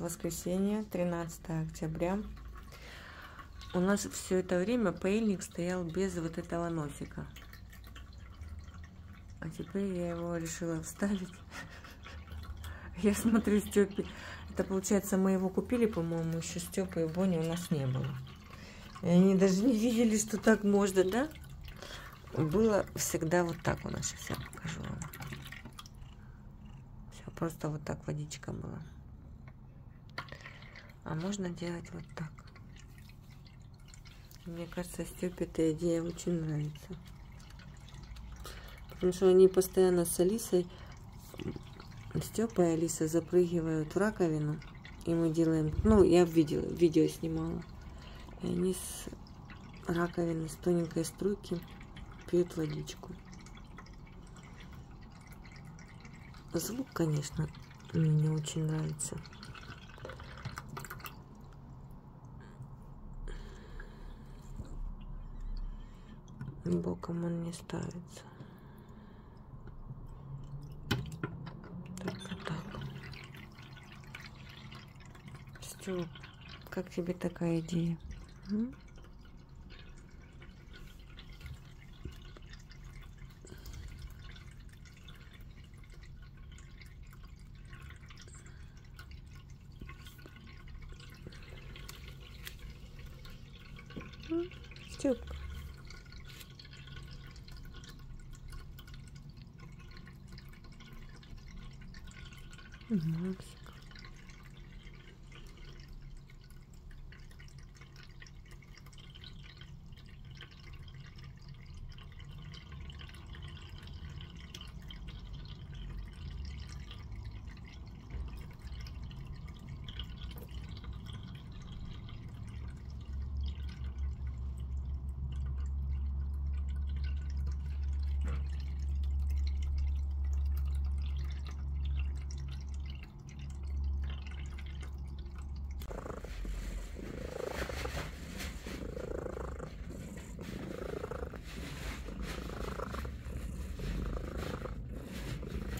Воскресенье, 13 октября. У нас все это время паяльник стоял без вот этого носика, а теперь я его решила вставить. Я смотрю, Стёпе, это получается, мы его купили, по-моему, еще Стёпы и Бони у нас не было, и они даже не видели, что так можно, да? Было всегда вот так у нас. Сейчас я покажу вам. Все просто вот так, водичка была. А можно делать вот так. Мне кажется, Стёпе эта идея очень нравится. Потому что они постоянно с Алисой, Стёпа и Алиса, запрыгивают в раковину. И мы делаем... Ну, я видела, видео снимала. И они с раковины, с тоненькой струйки пьют водичку. Звук, конечно, мне очень нравится. Боком он не ставится. Только так. Стёп, как тебе такая идея? М? Стёп.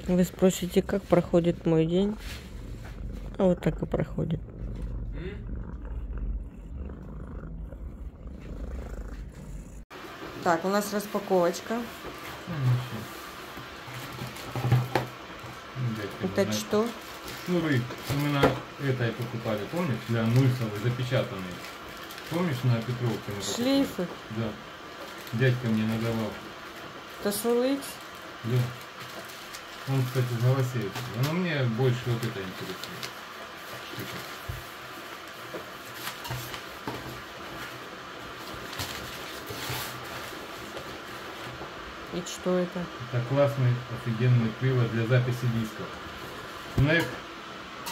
Вы спросите, как проходит мой день? А вот так и проходит. Так, у нас распаковочка. Это что? Шнуры мы на этой покупали, помнишь? Для Нульсовой, запечатанные. Помнишь, на Петровке? Шлейфы? Да. Дядька мне надавал. Это шнуры? Да. Он, кстати, из Новоселья. Но мне больше вот это интересно. И что это? Это классный, офигенный привод для записи дисков. Neck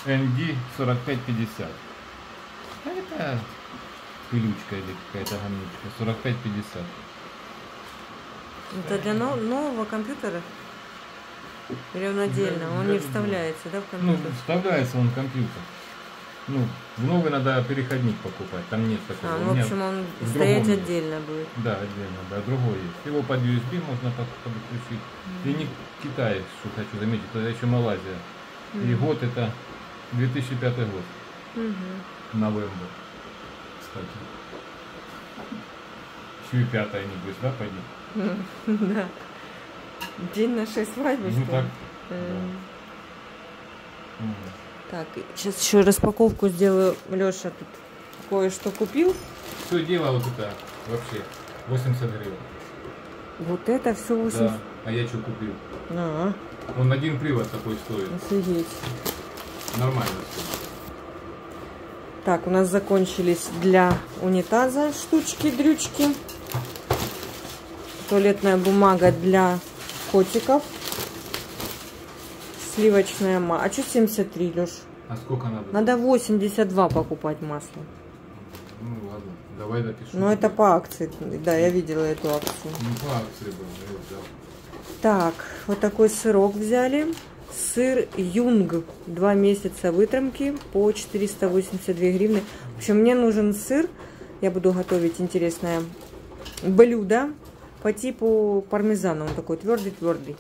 ND4550. А это пылючка или какая-то гамничка. 4550. Это для нового компьютера? Или он отдельно? Он не вставляется, да, в компьютер? Ну, вставляется он в компьютер. Ну, в новый надо переходник покупать, там нет такого. А, в общем, он стоять отдельно будет. Да, отдельно, да, другой есть. Его под USB можно подключить. И не Китай, что хочу заметить, это еще Малайзия. И год это 2005 год. Новембр, кстати. Еще и пятая, небось, да, пойди? Да. День нашей свадьбы, ну, что ли? Да. Так, сейчас еще распаковку сделаю. Леша тут кое-что купил. Что дело вот это вообще? 80 гривен. Вот это все 80? Да, а я что купил? Он один привод такой стоит. Офигеть. Нормально. Так, у нас закончились для унитаза штучки-дрючки. Туалетная бумага для... котиков, сливочное масло. А что 73, Леш? А сколько надо? Надо 82 покупать масло. Ну ладно, давай допишу. Но это по акции. Да, я видела эту акцию. Ну, по акции было, да. Так, вот такой сырок взяли. Сыр Юнг. 2 месяца вытромки по 482 гривны. В общем, мне нужен сыр. Я буду готовить интересное блюдо по типу пармезана. Он такой твердый-твердый.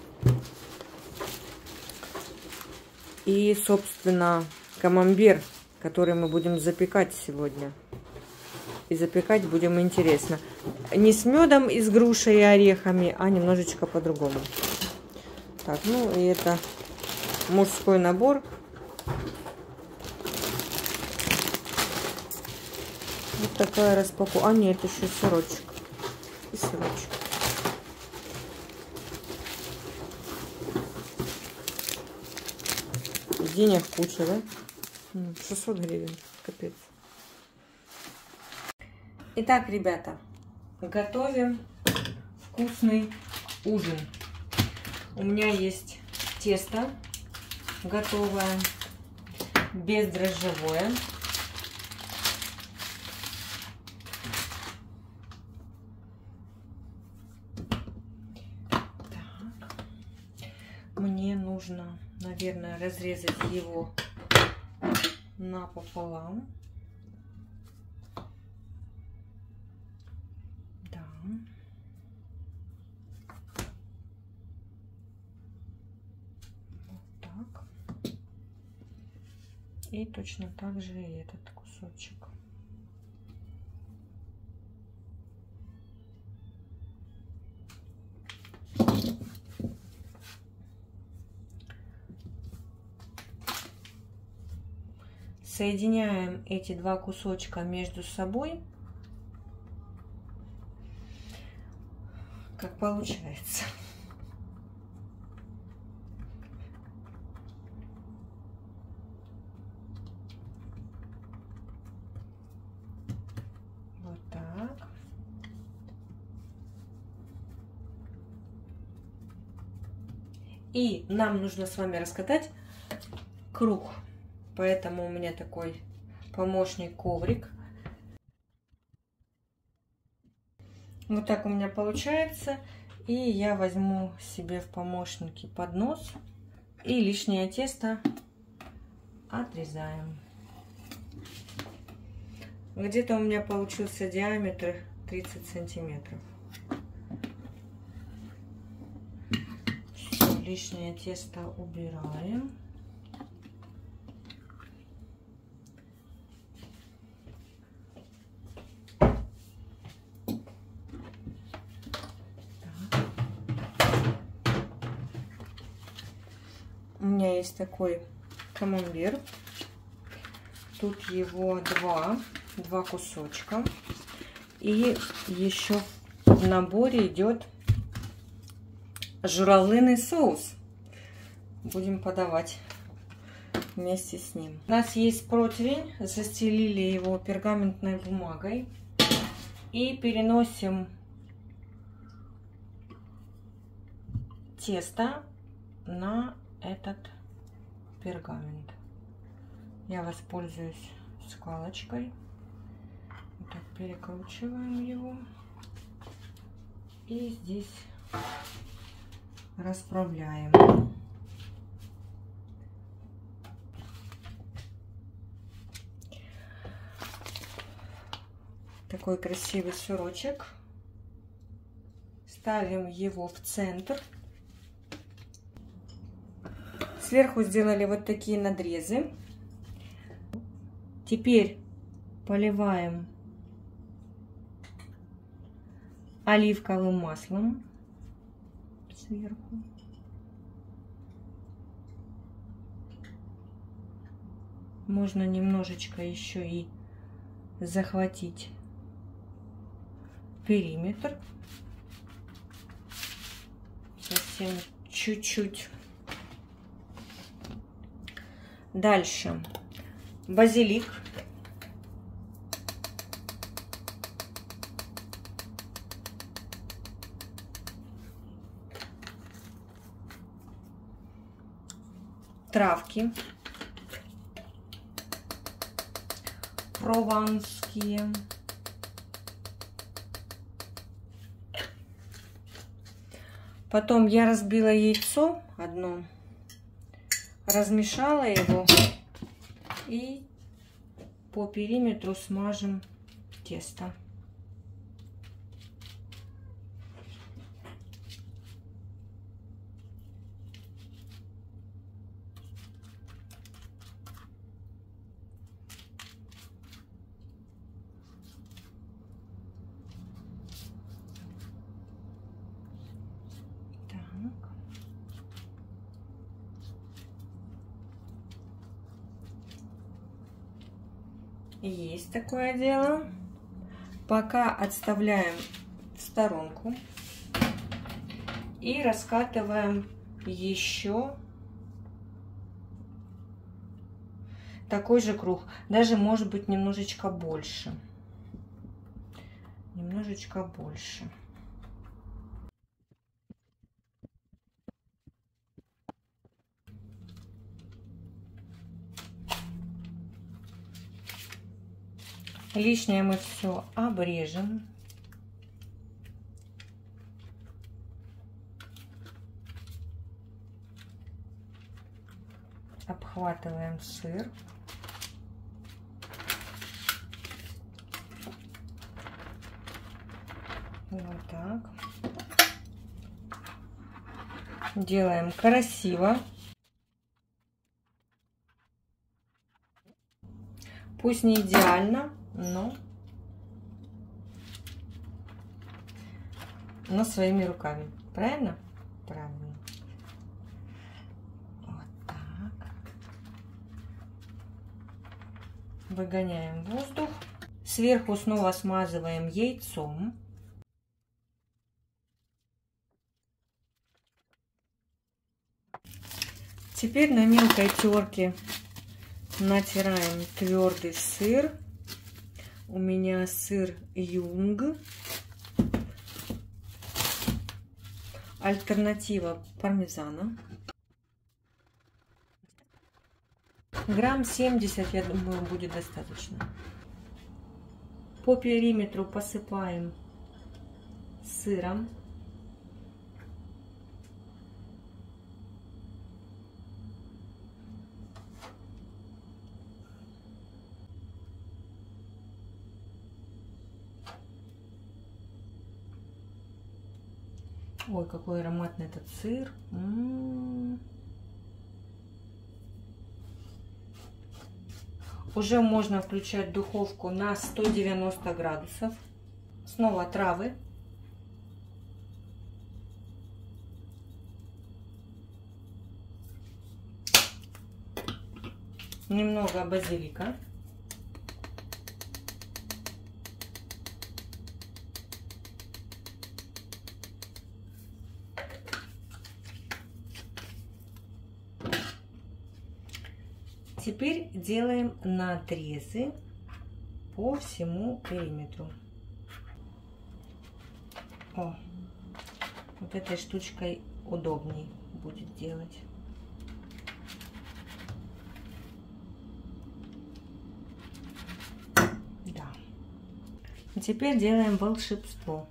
И, собственно, камамбер, который мы будем запекать сегодня. И запекать будем интересно. Не с медом из груши и орехами, а немножечко по-другому. Так, ну и это мужской набор. Вот такая распаковка. А нет, еще сырочек. И сырочек. Денег куча, да? 600 гривен. Капец. Итак, ребята, готовим вкусный ужин. У меня есть тесто готовое, бездрожжевое. Так. Мне нужно, наверное, разрезать его напополам. И точно так же и этот кусочек. Соединяем эти два кусочка между собой. Как получается. И нам нужно с вами раскатать круг. Поэтому у меня такой помощник коврик. Вот так у меня получается. И я возьму себе в помощники поднос. И лишнее тесто отрезаем. Где-то у меня получился диаметр 30 сантиметров. Лишнее тесто убираем. Так. У меня есть такой камамбер. Тут его два кусочка. И еще в наборе идет журавлиный соус. Будем подавать вместе с ним. У нас есть противень. Застелили его пергаментной бумагой. И переносим тесто на этот пергамент. Я воспользуюсь скалочкой. Вот так перекручиваем его. И здесь расправляем. Такой красивый сырочек. Ставим его в центр. Сверху сделали вот такие надрезы. Теперь поливаем оливковым маслом. Сверху. Можно немножечко еще и захватить периметр. Совсем чуть-чуть. Дальше. Базилик. Травки прованские. Потом я разбила яйцо одно, размешала его и по периметру смажем тесто. Есть такое дело. Пока отставляем в сторонку и раскатываем еще такой же круг, даже может быть немножечко больше, немножечко больше. Лишнее мы все обрежем. Обхватываем сыр. Вот так. Делаем красиво. Пусть не идеально, но своими руками. Правильно? Правильно. Вот так. Выгоняем воздух. Сверху снова смазываем яйцом. Теперь на мелкой терке натираем твердый сыр. У меня сыр Юнг. Альтернатива пармезана. Грамм 70, я думаю, будет достаточно. По периметру посыпаем сыром. Ой, какой ароматный этот сыр. Уже можно включать духовку на 190 градусов. Снова травы. Немного базилика. Теперь делаем надрезы по всему периметру. О, вот этой штучкой удобней будет делать. Да. И теперь делаем волшебство.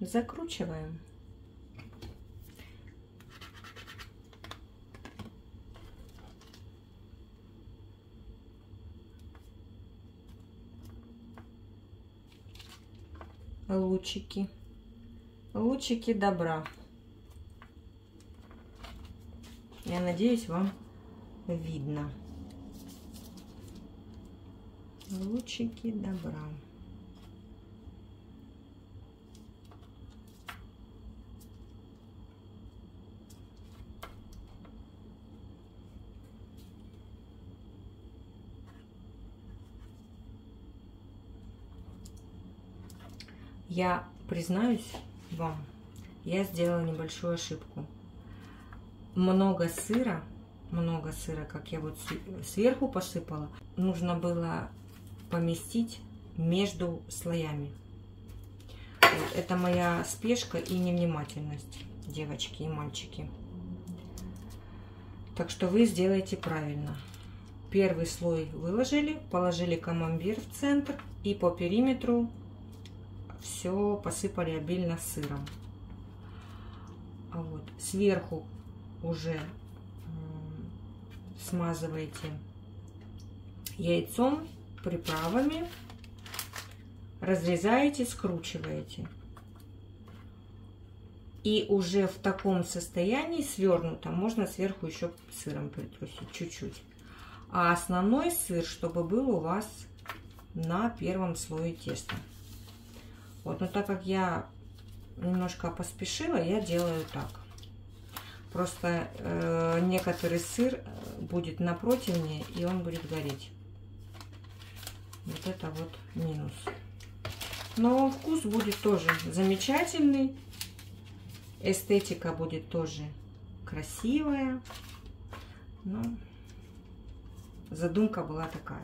Закручиваем. Лучики, лучики добра. Я надеюсь, вам видно. Лучики добра. Я признаюсь вам, я сделала небольшую ошибку. Много сыра, как я вот сверху посыпала, нужно было поместить между слоями. Вот это моя спешка и невнимательность, девочки и мальчики. Так что вы сделаете правильно. Первый слой выложили, положили камамбер в центр. и по периметру все посыпали обильно сыром. Вот. Сверху уже смазываете яйцом, приправами, разрезаете, скручиваете. И уже в таком состоянии свернутом можно сверху еще сыром притрусить чуть-чуть. А основной сыр, чтобы был у вас на первом слое теста. Вот, но так как я немножко поспешила, я делаю так. Просто некоторый сыр будет на противне, и он будет гореть. Вот это вот минус. Но вкус будет тоже замечательный. Эстетика будет тоже красивая. Но задумка была такая.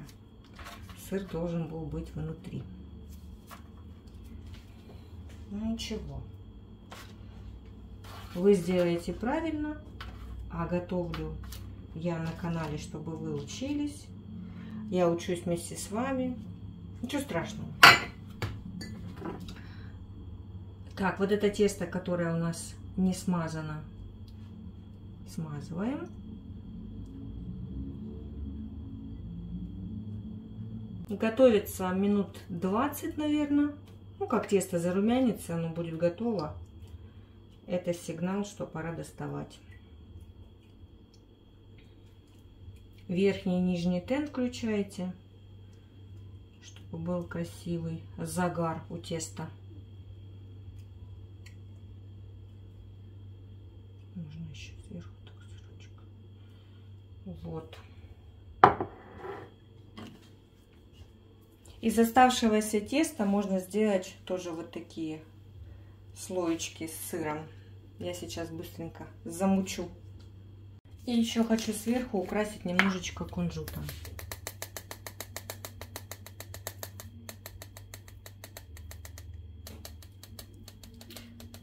Сыр должен был быть внутри. Ну ничего. Вы сделаете правильно. А готовлю я на канале, чтобы вы учились. Я учусь вместе с вами. Ничего страшного. Так, вот это тесто, которое у нас не смазано, смазываем. Готовится минут 20, наверное. Ну, как тесто зарумянится, оно будет готово. Это сигнал, что пора доставать. Верхний и нижний тен включаете, чтобы был красивый загар у теста. Можно еще сверху так сырочек. Вот. Из оставшегося теста можно сделать тоже вот такие слоечки с сыром. Я сейчас быстренько замучу. И еще хочу сверху украсить немножечко кунжутом.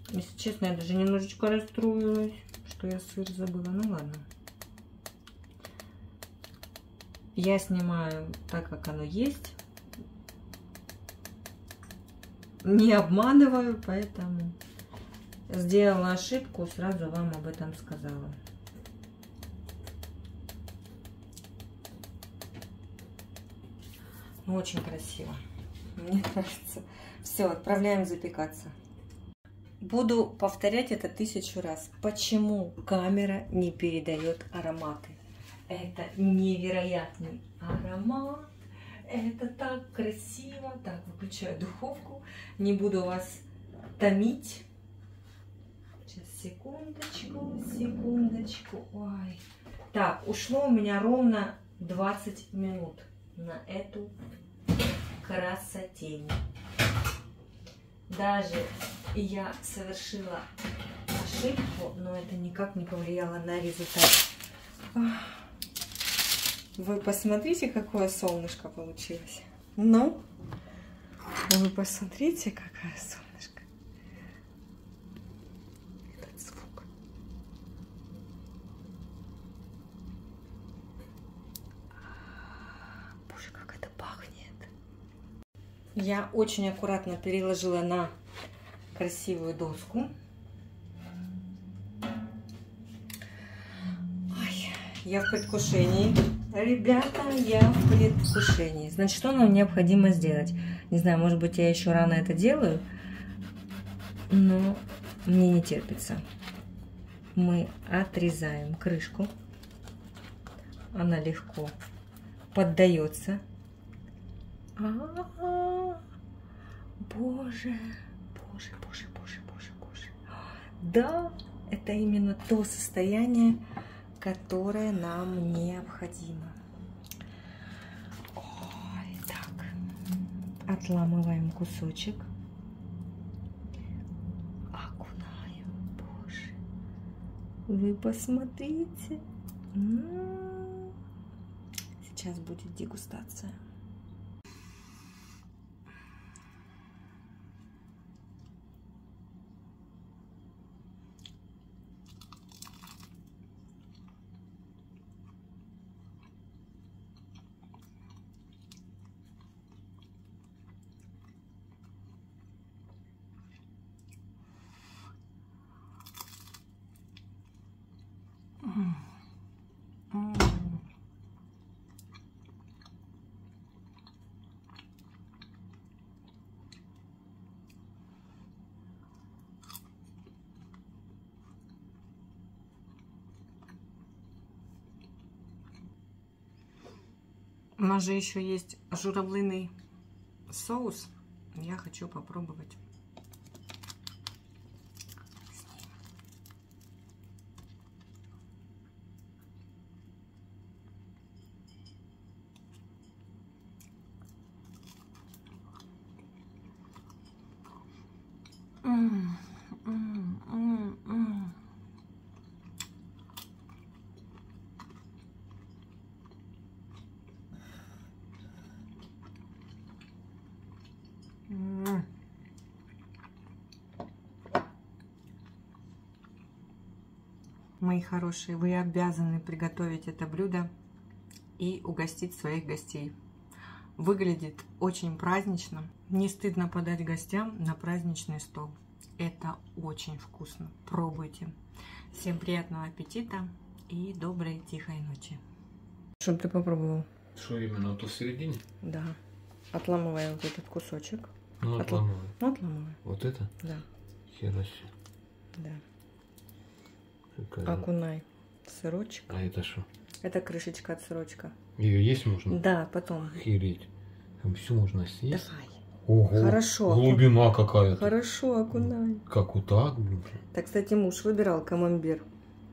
Если честно, я даже немножечко расстроилась, что я сыр забыла. Ну ладно. Я снимаю так, как оно есть. Не обманываю, поэтому сделала ошибку, сразу вам об этом сказала. Ну, очень красиво. Мне нравится. Все, отправляем запекаться. Буду повторять это 1000 раз. Почему камера не передает ароматы? Это невероятный аромат. Это так красиво. Так, выключаю духовку. Не буду вас томить. Сейчас, секундочку, секундочку. Ой. Так, ушло у меня ровно 20 минут на эту красотень. Даже я совершила ошибку, но это никак не повлияло на результат. Вы посмотрите, какое солнышко получилось. Ну, вы посмотрите, какое солнышко. Этот звук. Боже, как это пахнет. Я очень аккуратно переложила на красивую доску. Ой, я в предвкушении. Ребята, я в предвкушении. Значит, что нам необходимо сделать? Не знаю, может быть, я еще рано это делаю, но мне не терпится. Мы отрезаем крышку. Она легко поддается. А-а-а! Боже, боже, боже, боже, боже, боже. Да, это именно то состояние, которое нам необходимо. Ой, так. Отламываем кусочек. Окунаем. Боже. Вы посмотрите. Сейчас будет дегустация. У нас же еще есть журавлиный соус. Я хочу попробовать. Мои хорошие, вы обязаны приготовить это блюдо и угостить своих гостей. Выглядит очень празднично. Не стыдно подать гостям на праздничный стол. Это очень вкусно. Пробуйте. Всем приятного аппетита и доброй тихой ночи. Чтобы ты попробовал. Что именно? То в середине? Да. Отламываем вот этот кусочек. Ну, отламываем. Отламываем. Вот это? Да. Хераси. Да. Шикарно. Окунай сырочек. А это что? Это крышечка от сырочка. Ее есть можно? Да, потом. Охереть. Там все можно съесть. Давай. Ого, хорошо. Глубина какая-то. Хорошо, окунай. Как вот так, блин. Так, кстати, муж выбирал камамбер.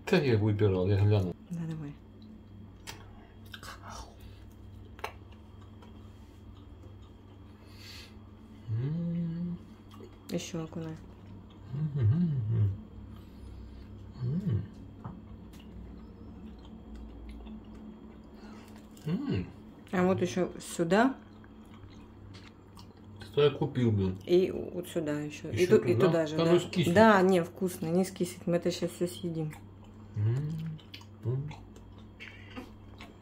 Да, я выбирал, я глянул. Да, давай. Еще окунай. А вот еще сюда. Что я купил, блин. И вот сюда еще. И туда, и туда же. Да, да, не вкусно, не скисит. Мы это сейчас все съедим.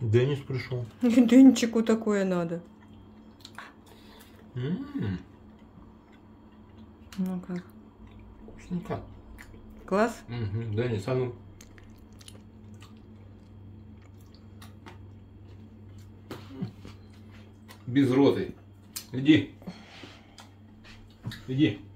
Денис пришел. Денчику такое надо. Ну как? Вкусненько. Класс? Денис, а ну. Без роты. Иди. Иди.